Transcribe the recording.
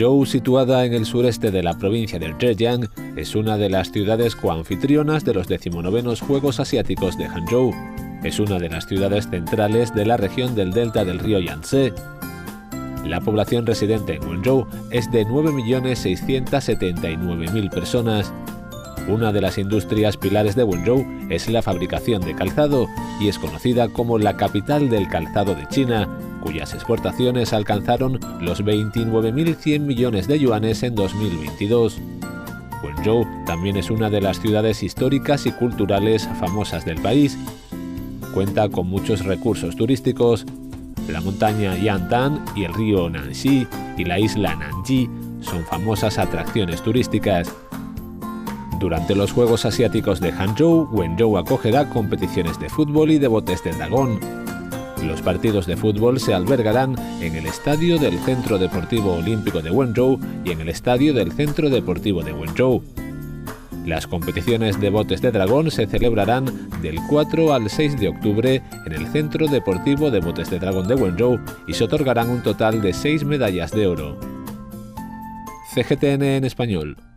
Wenzhou, situada en el sureste de la provincia del Zhejiang, es una de las ciudades coanfitrionas de los 19º Juegos Asiáticos de Hangzhou. Es una de las ciudades centrales de la región del delta del río Yangtze. La población residente en Wenzhou es de 9.679.000 personas. Una de las industrias pilares de Wenzhou es la fabricación de calzado y es conocida como la capital del calzado de China, cuyas exportaciones alcanzaron los 29.100 millones de yuanes en 2022. Wenzhou también es una de las ciudades históricas y culturales famosas del país. Cuenta con muchos recursos turísticos. La montaña Yantang y el río Nanxi y la isla Nanji son famosas atracciones turísticas. Durante los Juegos Asiáticos de Hangzhou, Wenzhou acogerá competiciones de fútbol y de botes de dragón. Los partidos de fútbol se albergarán en el estadio del Centro Deportivo Olímpico de Wenzhou y en el estadio del Centro Deportivo de Wenzhou. Las competiciones de botes de dragón se celebrarán del 4 al 6 de octubre en el Centro Deportivo de Botes de Dragón de Wenzhou y se otorgarán un total de 6 medallas de oro. CGTN en español.